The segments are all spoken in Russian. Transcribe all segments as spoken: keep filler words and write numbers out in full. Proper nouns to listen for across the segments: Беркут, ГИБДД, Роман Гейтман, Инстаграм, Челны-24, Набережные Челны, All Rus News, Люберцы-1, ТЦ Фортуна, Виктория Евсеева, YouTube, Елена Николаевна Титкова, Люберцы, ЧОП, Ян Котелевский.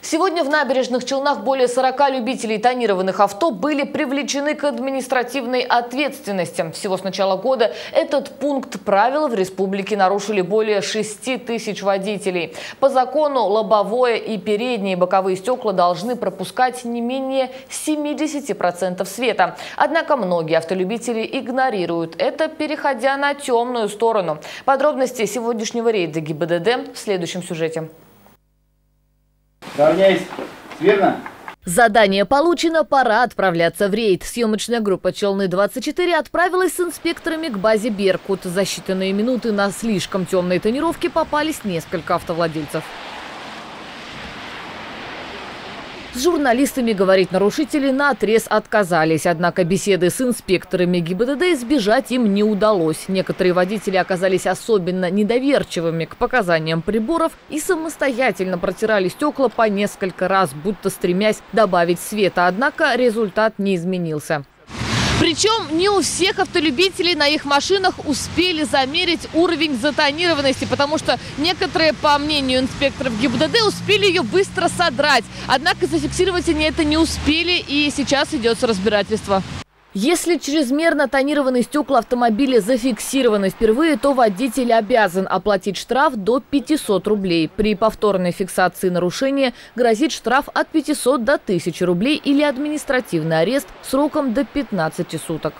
Сегодня в Набережных Челнах более сорока любителей тонированных авто были привлечены к административной ответственности. Всего с начала года этот пункт правил в республике нарушили более шести тысяч водителей. По закону лобовое и передние и боковые стекла должны пропускать не менее семидесяти процентов света. Однако многие автолюбители игнорируют это, переходя на темную сторону. Подробности сегодняшнего рейда ГИБДД в следующем сюжете. Равняйся, верно? Задание получено, пора отправляться в рейд. Съемочная группа «Челны двадцать четыре» отправилась с инспекторами к базе «Беркут». За считанные минуты на слишком темной тонировке попались несколько автовладельцев. С журналистами говорить нарушители наотрез отказались. Однако беседы с инспекторами ГИБДД избежать им не удалось. Некоторые водители оказались особенно недоверчивыми к показаниям приборов и самостоятельно протирали стекла по несколько раз, будто стремясь добавить света. Однако результат не изменился. Причем не у всех автолюбителей на их машинах успели замерить уровень затонированности, потому что некоторые, по мнению инспекторов ГИБДД, успели ее быстро содрать. Однако зафиксировать они это не успели, и сейчас идет разбирательство. Если чрезмерно тонированные стекла автомобиля зафиксированы впервые, то водитель обязан оплатить штраф до пятисот рублей. При повторной фиксации нарушения грозит штраф от пятисот до тысячи рублей или административный арест сроком до пятнадцати суток.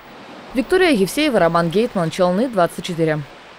Виктория Евсеева, Роман Гейтман, Челны двадцать четыре.